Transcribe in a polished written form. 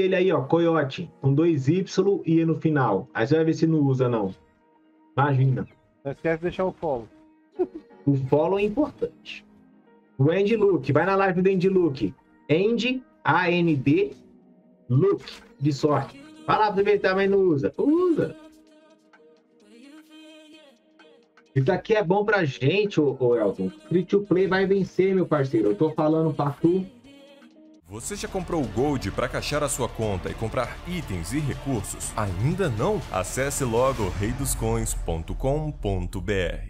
ele aí, ó, coiote, com dois Y e E no final. Aí você vai ver se não usa, não. Imagina. Não esquece de deixar o follow. O follow é importante. O End Look, vai na live do End Look. End, A-N-D, Look, de sorte. Vai lá pra você ver, mas não usa. Usa. Isso aqui é bom pra gente, ô Elton. Free to Play vai vencer, meu parceiro. Eu tô falando pra tu. Você já comprou o Gold para caixar a sua conta e comprar itens e recursos? Ainda não? Acesse logo reidoscoins.com.br.